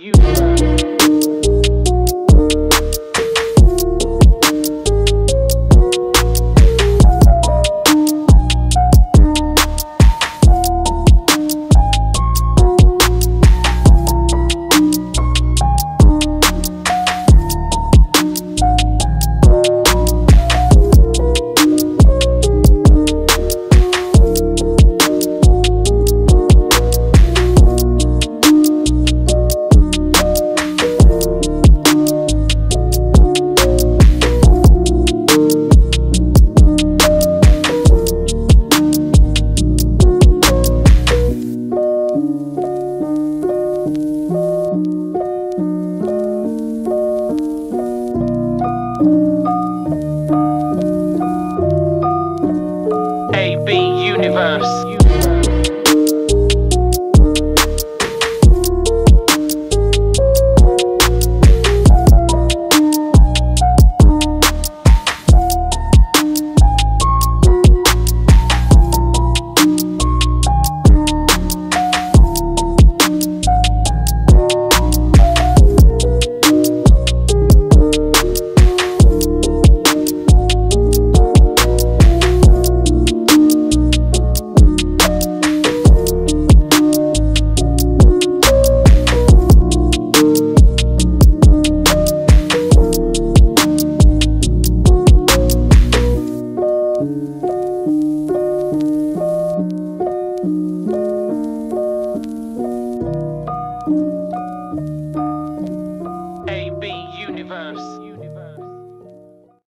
Universe. AB Youniverse. AB Youniverse.